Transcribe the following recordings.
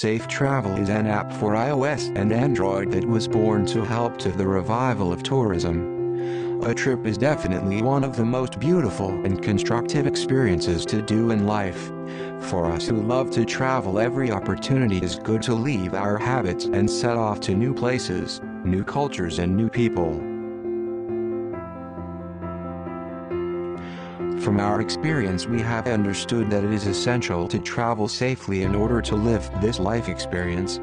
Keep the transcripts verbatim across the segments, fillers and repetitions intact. Safe Travel is an app for iOS and Android that was born to help to the revival of tourism. A trip is definitely one of the most beautiful and constructive experiences to do in life. For us who love to travel, every opportunity is good to leave our habits and set off to new places, new cultures and new people. From our experience, we have understood that it is essential to travel safely in order to live this life experience.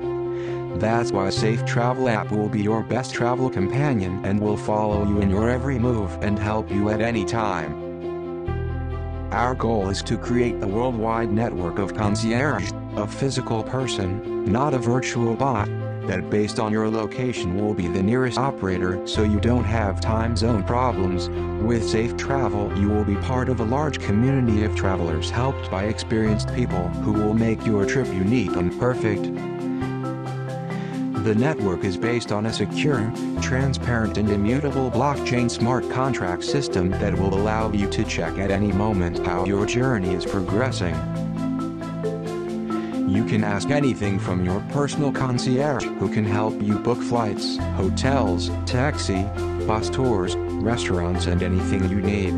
That's why Safe Travel app will be your best travel companion and will follow you in your every move and help you at any time. Our goal is to create a worldwide network of concierge, a physical person, not a virtual bot, that based on your location will be the nearest operator so you don't have time zone problems. With Safe Travel, you will be part of a large community of travelers helped by experienced people who will make your trip unique and perfect. The network is based on a secure, transparent and immutable blockchain smart contract system that will allow you to check at any moment how your journey is progressing. You can ask anything from your personal concierge, who can help you book flights, hotels, taxi, bus tours, restaurants and anything you need.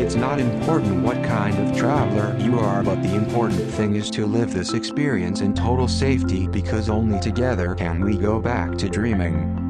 It's not important what kind of traveler you are, but the important thing is to live this experience in total safety, because only together can we go back to dreaming.